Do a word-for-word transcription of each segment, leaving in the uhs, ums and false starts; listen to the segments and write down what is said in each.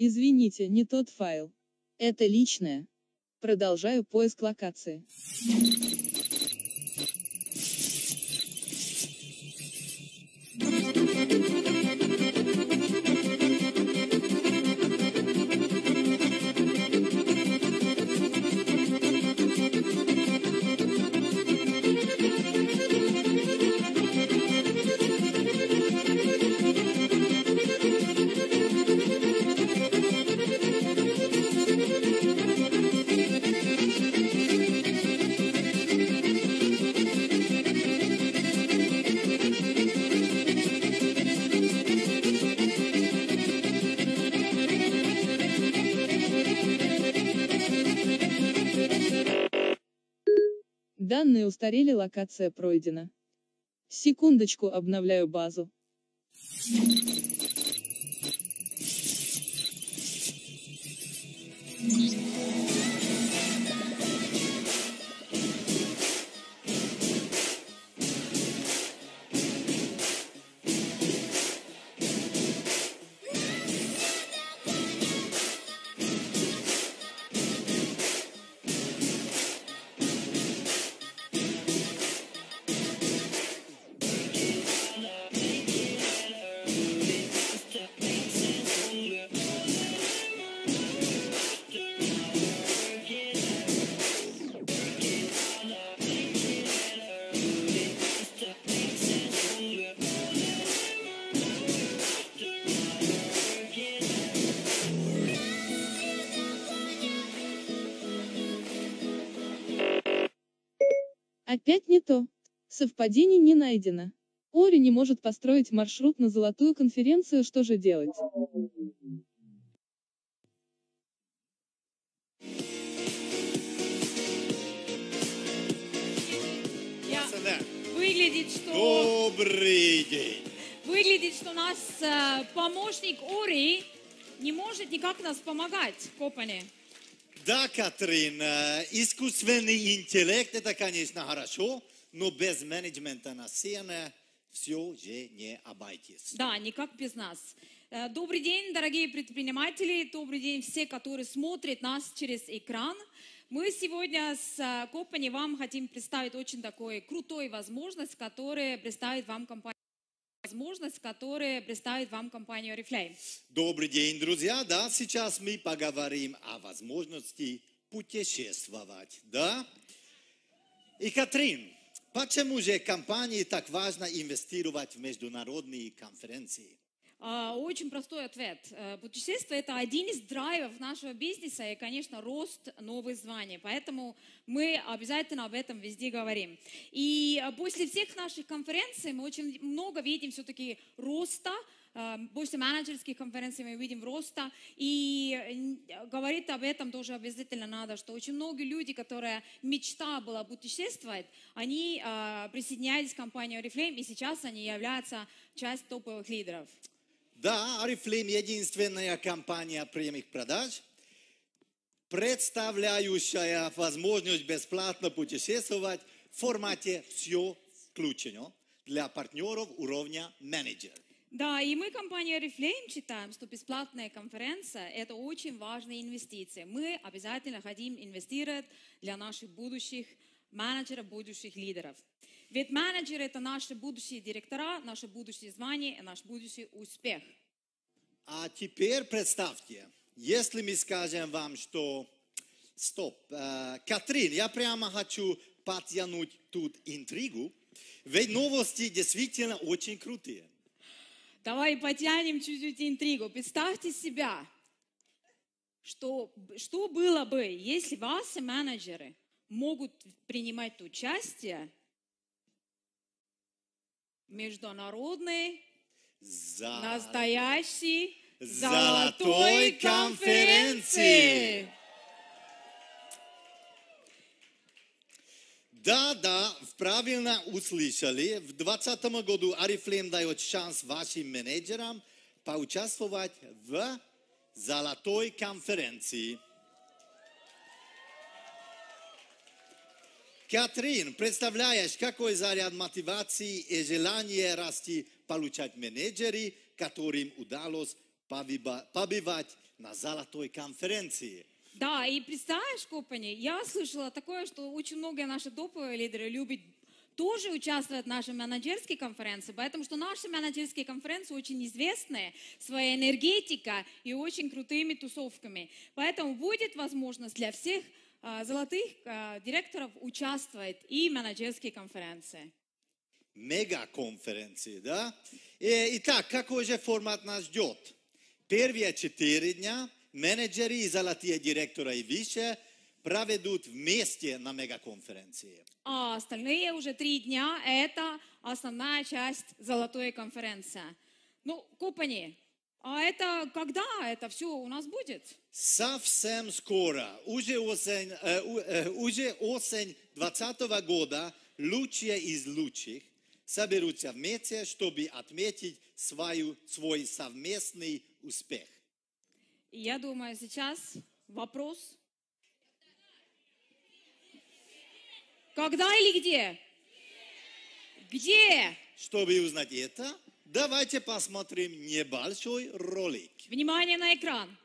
Извините, не тот файл. Это личное. Продолжаю поиск локации. Данные устарели, локация пройдена. Секундочку, обновляю базу. Опять не то. Совпадений не найдено. Ори не может построить маршрут на золотую конференцию, что же делать? Я... Выглядит, что... Добрый день. Выглядит, что у нас э, помощник Ори не может никак нас помогать, Копане. Да, Катрин, искусственный интеллект, это, конечно, хорошо, но без менеджмента на сцене все же не обойтись. Да, никак без нас. Добрый день, дорогие предприниматели, добрый день все, которые смотрят нас через экран. Мы сегодня с Копани вам хотим представить очень такой крутой возможность, которая представит вам компания. Возможность, которая представит вам компанию Oriflame. Добрый день, друзья. Да, сейчас мы поговорим о возможности путешествовать. Да? И, Катрин, почему же компании так важно инвестировать в международные конференции? Очень простой ответ. Путешествие – это один из драйвов нашего бизнеса и, конечно, рост новых званий. Поэтому мы обязательно об этом везде говорим. И после всех наших конференций мы очень много видим все-таки роста. После менеджерских конференций мы видим роста, и говорить об этом тоже обязательно надо, что очень многие люди, которые мечта была путешествовать, они присоединялись к компании Oriflame, и сейчас они являются частью топовых лидеров. Да, Oriflame единственная компания прямых продаж, представляющая возможность бесплатно путешествовать в формате «все включено» для партнеров уровня менеджер. Да, и мы, компания Oriflame, считаем, что бесплатная конференция – это очень важная инвестиция. Мы обязательно хотим инвестировать для наших будущих менеджеров, будущих лидеров. Ведь менеджеры – это наши будущие директора, наши будущие звания и наш будущий успех. А теперь представьте, если мы скажем вам, что… Стоп, Катрин, я прямо хочу подтянуть тут интригу, ведь новости действительно очень крутые. Давай потянем чуть-чуть интригу. Представьте себя, что, что было бы, если ваши менеджеры могут принимать участие в международной, За... настоящей, золотой конференции. Да, да, правильно услышали. В двадцатом году Oriflame дает шанс вашим менеджерам поучаствовать в золотой конференции. Катрин, представляешь, какой заряд мотивации и желания расти получать менеджеры, которым удалось побывать на золотой конференции. Да, и представляешь, Копани, я слышала такое, что очень многие наши топовые лидеры любят тоже участвовать в нашей менеджерской конференции, поэтому что наши менеджерские конференции очень известны своей энергетикой и очень крутыми тусовками. Поэтому будет возможность для всех а, золотых а, директоров участвовать и в менеджерской конференции. Мега-конференции, да? Итак, какой же формат нас ждет? Первые четыре дня менеджеры и золотые директора и выше проведут вместе на мегаконференции. А остальные уже три дня – это основная часть золотой конференции. Ну, Копани, а это когда это все у нас будет? Совсем скоро. Уже осень, э, э, уже осень двадцатого года лучшие из лучших соберутся вместе, чтобы отметить свою, свой совместный успех. Я думаю, сейчас вопрос... Когда или где? Где? Чтобы узнать это, давайте посмотрим небольшой ролик. Внимание на экран.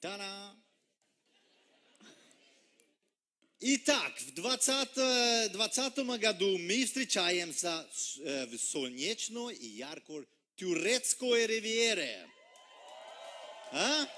Та-дам! Итак, в двадцатом году мы встречаемся в солнечной и яркой турецкой ривьере. А?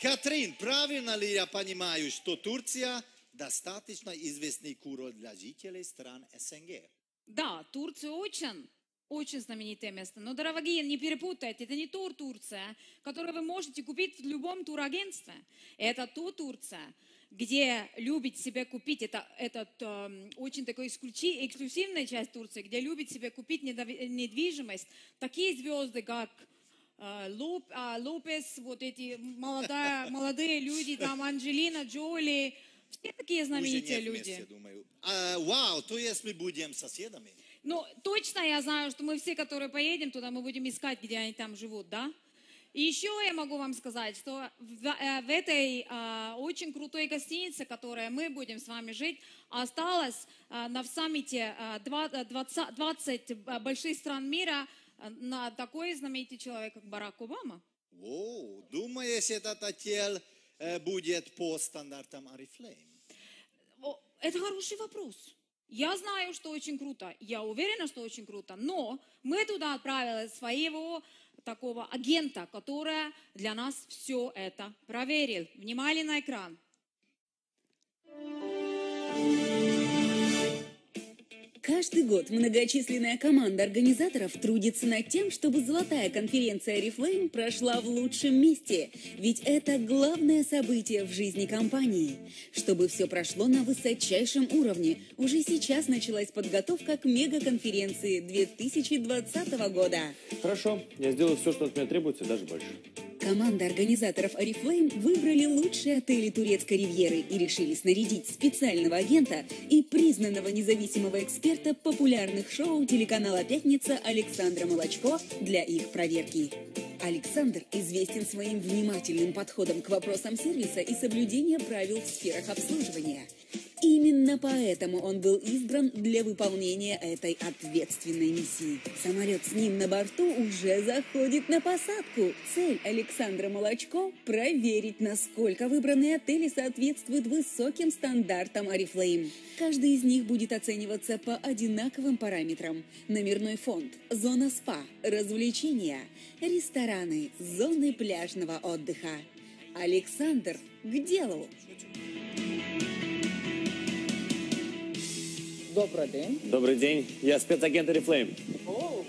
Катрин, правильно ли я понимаю, что Турция достаточно известный курорт для жителей стран СНГ? Да, Турция очень. Очень знаменитое место. Но, дорогие, не перепутайте, это не то Турция, которую вы можете купить в любом турагентстве. Это то Турция, где любит себя купить, это этот, э, очень такой эксклюзивная часть Турции, где любит себя купить недвижимость. Такие звезды, как э, Лоп, э, Лопес, вот эти молодая, молодые люди, там Анжелина Джоли, все такие знаменитые люди. Уже нет вместе, думаю. А, вау, то есть мы будем соседами? Ну, точно я знаю, что мы все, которые поедем туда, мы будем искать, где они там живут, да? И еще я могу вам сказать, что в, в этой а, очень крутой гостинице, в которой мы будем с вами жить, осталось а, на саммите а, двадцать, двадцать больших стран мира на такой знаменитый человек, как Барак Обама. О, думаешь, этот отель будет по стандартам Oriflame? Это хороший вопрос. Я знаю, что очень круто, я уверена, что очень круто, но мы туда отправили своего такого агента, который для нас все это проверил. Внимание на экран. Каждый год многочисленная команда организаторов трудится над тем, чтобы золотая конференция Oriflame прошла в лучшем месте. Ведь это главное событие в жизни компании. Чтобы все прошло на высочайшем уровне, уже сейчас началась подготовка к мегаконференции две тысячи двадцатого года. Хорошо, я сделаю все, что от меня требуется, даже больше. Команда организаторов Oriflame выбрали лучшие отели турецкой ривьеры и решили снарядить специального агента и признанного независимого эксперта популярных шоу телеканала «Пятница» Александра Молочко для их проверки. Александр известен своим внимательным подходом к вопросам сервиса и соблюдения правил в сферах обслуживания. – Именно поэтому он был избран для выполнения этой ответственной миссии. Самолет с ним на борту уже заходит на посадку. Цель Александра Молочко – проверить, насколько выбранные отели соответствуют высоким стандартам Oriflame. Каждый из них будет оцениваться по одинаковым параметрам. Номерной фонд, зона спа, развлечения, рестораны, зоны пляжного отдыха. Александр к делу. Добрый день. Добрый день. Я спецагент Oriflame. О.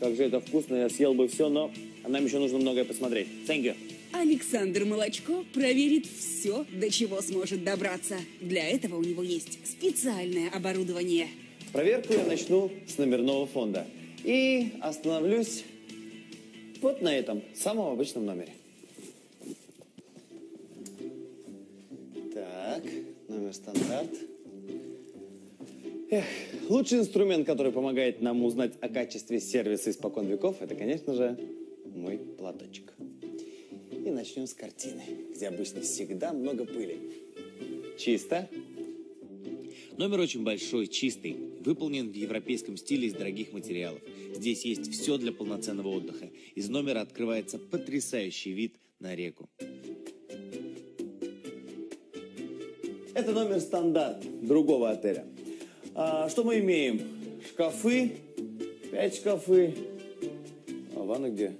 Как же это вкусно. Я съел бы все, но нам еще нужно многое посмотреть. Thank you. Александр Молочко проверит все, до чего сможет добраться. Для этого у него есть специальное оборудование. Проверку я начну с номерного фонда. И остановлюсь вот на этом, самом обычном номере. Так, номер стандарт. Эх, лучший инструмент, который помогает нам узнать о качестве сервиса испокон веков, это, конечно же, мой платочек. И начнем с картины, где обычно всегда много пыли. Чисто. Номер очень большой, чистый, выполнен в европейском стиле из дорогих материалов. Здесь есть все для полноценного отдыха. Из номера открывается потрясающий вид на реку. Это номер стандарт другого отеля. А что мы имеем? Шкафы, пять шкафы. А ванна где?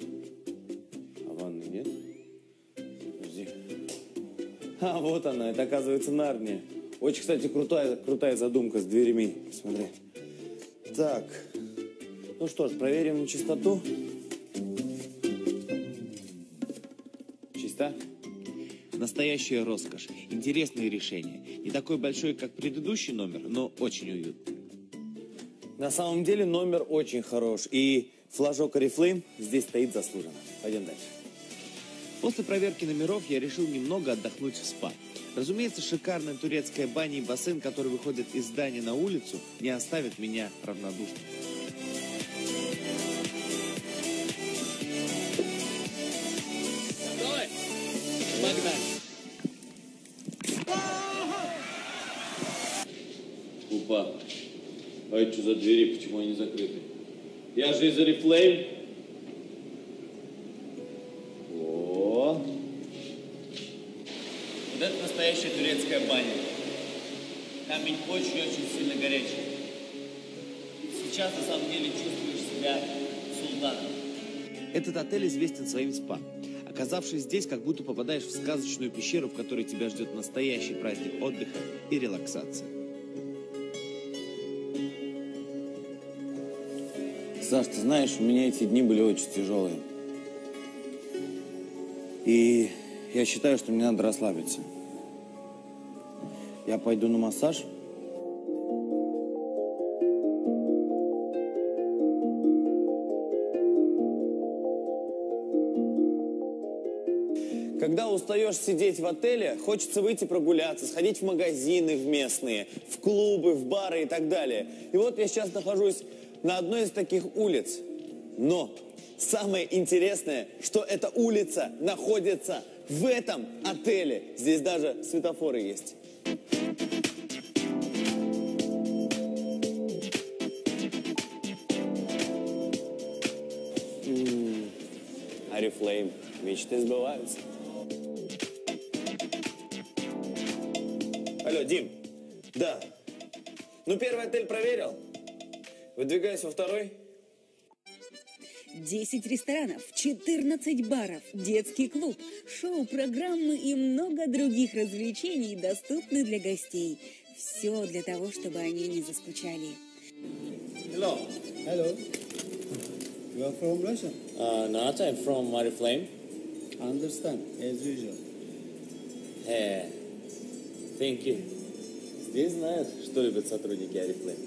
А ванны нет? Подожди. А вот она, это оказывается Нарния. Очень, кстати, крутая, крутая задумка с дверями. Смотри. Так, ну что ж, проверим на чистоту. Чисто. Настоящая роскошь, интересные решения. Не такой большой, как предыдущий номер, но очень уютный. На самом деле номер очень хорош. И флажок Oriflame здесь стоит заслуженно. Пойдем дальше. После проверки номеров я решил немного отдохнуть в спа. Разумеется, шикарная турецкая баня и бассейн, который выходит из здания на улицу, не оставит меня равнодушным. Купа, а это что за двери, почему они закрыты? Я же из Oriflame. О, вот это настоящая турецкая баня. Камень очень-очень сильно горячий. Сейчас на самом деле чувствуешь себя султаном. Этот отель известен своим спа. Оказавшись здесь, как будто попадаешь в сказочную пещеру, в которой тебя ждет настоящий праздник отдыха и релаксации. Саш, ты знаешь, у меня эти дни были очень тяжелые. И я считаю, что мне надо расслабиться. Я пойду на массаж. Когда устаешь сидеть в отеле, хочется выйти прогуляться, сходить в магазины в местные, в клубы, в бары и так далее. И вот я сейчас нахожусь на одной из таких улиц. Но самое интересное, что эта улица находится в этом отеле. Здесь даже светофоры есть. М-м-м. Oriflame. Мечты сбываются. Алло, Дим. Да. Ну, первый отель проверил. Выдвигаюсь во второй. десять ресторанов, четырнадцать баров, детский клуб, шоу-программы и много других развлечений доступны для гостей. Все для того, чтобы они не заскучали. Hello. Hello. You are from Russia? Uh, not. I'm from Oriflame. Understand, as usual. Hey. Thank you. Здесь знают, что любят сотрудники Oriflame.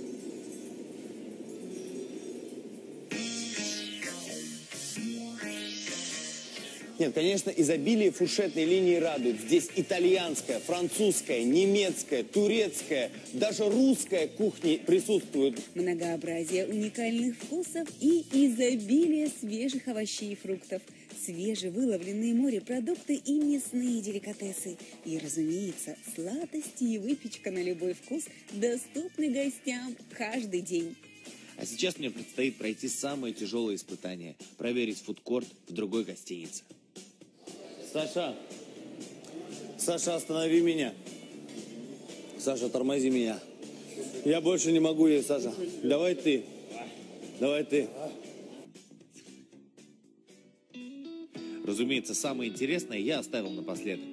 Нет, конечно, изобилие фуршетной линии радует. Здесь итальянская, французская, немецкая, турецкая, даже русская кухни присутствуют. Многообразие уникальных вкусов и изобилие свежих овощей и фруктов. свежевыловленные морепродукты и мясные деликатесы. И, разумеется, сладости и выпечка на любой вкус доступны гостям каждый день. А сейчас мне предстоит пройти самое тяжелое испытание – проверить фудкорт в другой гостинице. Саша! Саша, останови меня! Саша, тормози меня! Я больше не могу ей, Саша. Давай ты. Давай ты. Разумеется, самое интересное я оставил напоследок.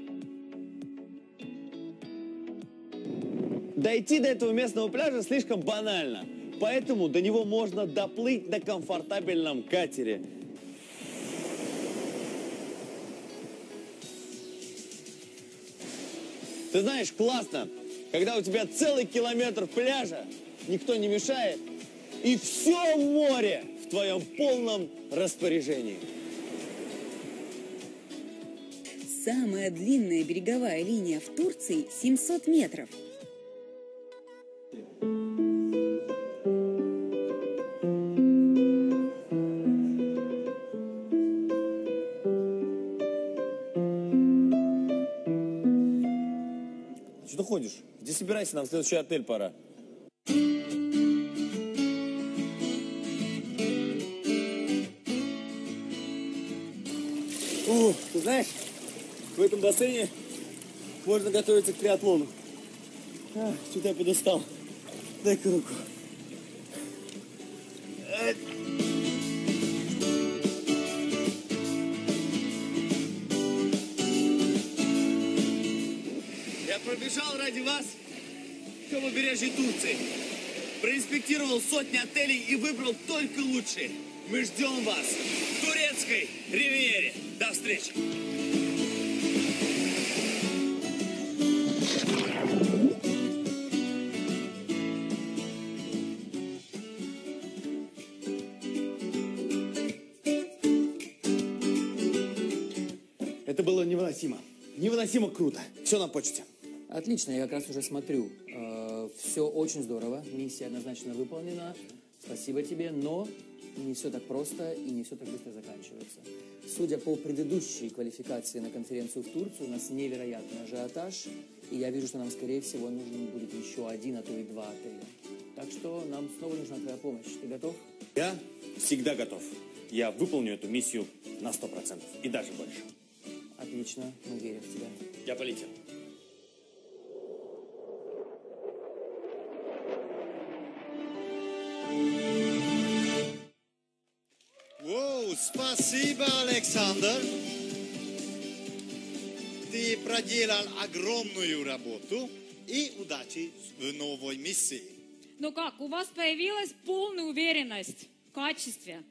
Дойти до этого местного пляжа слишком банально. Поэтому до него можно доплыть на комфортабельном катере. Ты знаешь, классно, когда у тебя целый километр пляжа, никто не мешает, и все море в твоем полном распоряжении. Самая длинная береговая линия в Турции – семьсот метров. Иди собирайся, нам в следующий отель пора. О, ты знаешь, в этом бассейне можно готовиться к триатлону. А, что-то я подустал. Дай-ка руку. Пробежал ради вас по побережью Турции. Проинспектировал сотни отелей и выбрал только лучшие. Мы ждем вас в турецкой ривьере. До встречи. Это было невыносимо. Невыносимо круто. Все на почте. Отлично, я как раз уже смотрю. Все очень здорово, миссия однозначно выполнена. Спасибо тебе, но не все так просто и не все так быстро заканчивается. Судя по предыдущей квалификации на конференцию в Турцию, у нас невероятный ажиотаж. И я вижу, что нам, скорее всего, нужен будет еще один, а то и два отеля. Так что нам снова нужна твоя помощь. Ты готов? Я всегда готов. Я выполню эту миссию на сто процентов и даже больше. Отлично, мы верим в тебя. Я полетел. Спасибо, Александр. Ты проделал огромную работу и удачи в новой миссии. Ну как, у вас появилась полная уверенность в качестве?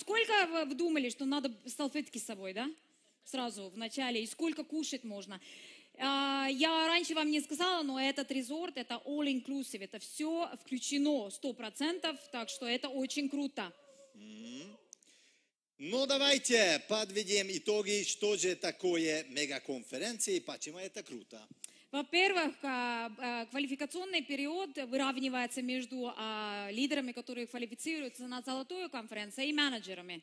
Сколько вы думали, что надо салфетки с собой, да? Сразу в начале. И сколько кушать можно? Я раньше вам не сказала, но этот резорт, это all-inclusive. Это все включено сто процентов, так что это очень круто. Ну, давайте подведем итоги, что же такое мегаконференция и почему это круто. Во-первых, квалификационный период выравнивается между лидерами, которые квалифицируются на золотую конференцию, и менеджерами.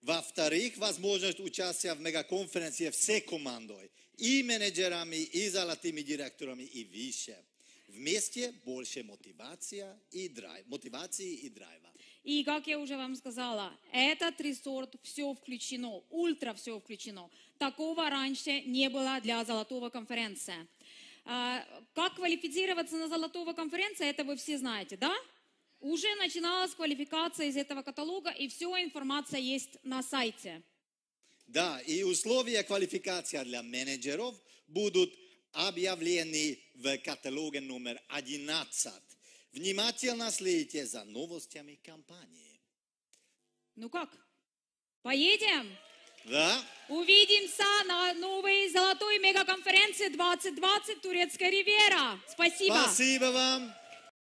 Во-вторых, возможность участия в мегаконференции всей командой, и менеджерами, и золотыми директорами, и выше. Вместе больше мотивация и драйв, мотивации и драйва. И, как я уже вам сказала, этот резорт все включено, ультра все включено. Такого раньше не было для золотого конференции. Как квалифицироваться на золотого конференции, это вы все знаете, да? Уже начиналась квалификация из этого каталога, и вся информация есть на сайте. Да, и условия квалификации для менеджеров будут объявлены в каталоге номер одиннадцать. Внимательно следите за новостями компании. Ну как? Поедем? Да. Увидимся на новой золотой мегаконференции двадцать двадцать «Турецкая ривьера». Спасибо. Спасибо вам.